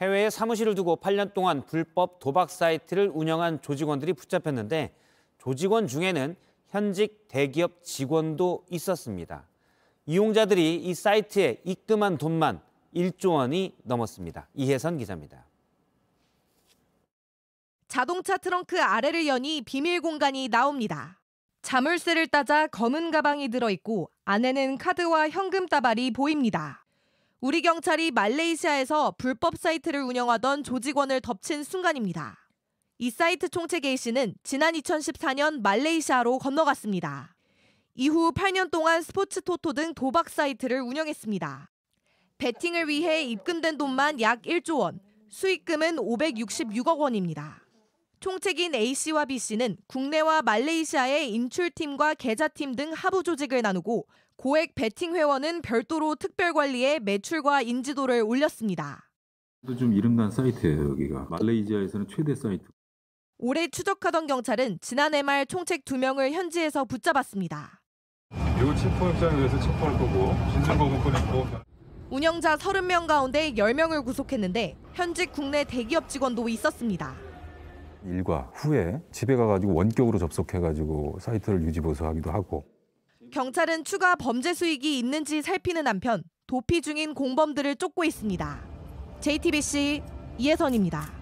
해외에 사무실을 두고 8년 동안 불법 도박 사이트를 운영한 조직원들이 붙잡혔는데 조직원 중에는 현직 대기업 직원도 있었습니다. 이용자들이 이 사이트에 입금한 돈만 1조 원이 넘었습니다. 이해선 기자입니다. 자동차 트렁크 아래를 여니 비밀 공간이 나옵니다. 자물쇠를 따자 검은 가방이 들어있고 안에는 카드와 현금 따발이 보입니다. 우리 경찰이 말레이시아에서 불법 사이트를 운영하던 조직원을 덮친 순간입니다. 이 사이트 총책 A씨는 지난 2014년 말레이시아로 건너갔습니다. 이후 8년 동안 스포츠 토토 등 도박 사이트를 운영했습니다. 베팅을 위해 입금된 돈만 약 1조 원, 수익금은 566억 원입니다. 총책인 A씨와 B씨는 국내와 말레이시아의 인출팀과 계좌팀 등 하부 조직을 나누고 고액 베팅 회원은 별도로 특별관리해 매출과 인지도를 올렸습니다. 좀 이름난 사이트예요, 여기가. 말레이시아에서는 최대 사이트. 올해 추적하던 경찰은 지난해 말 총책 2명을 현지에서 붙잡았습니다. 요 체포 협상을 위해서 체포할 거고 진술 거부권 있고. 운영자 30명 가운데 10명을 구속했는데 현직 국내 대기업 직원도 있었습니다. 일과 후에 집에 가가지고 원격으로 접속해가지고 사이트를 유지보수하기도 하고. 경찰은 추가 범죄 수익이 있는지 살피는 한편 도피 중인 공범들을 쫓고 있습니다. JTBC 이해선입니다.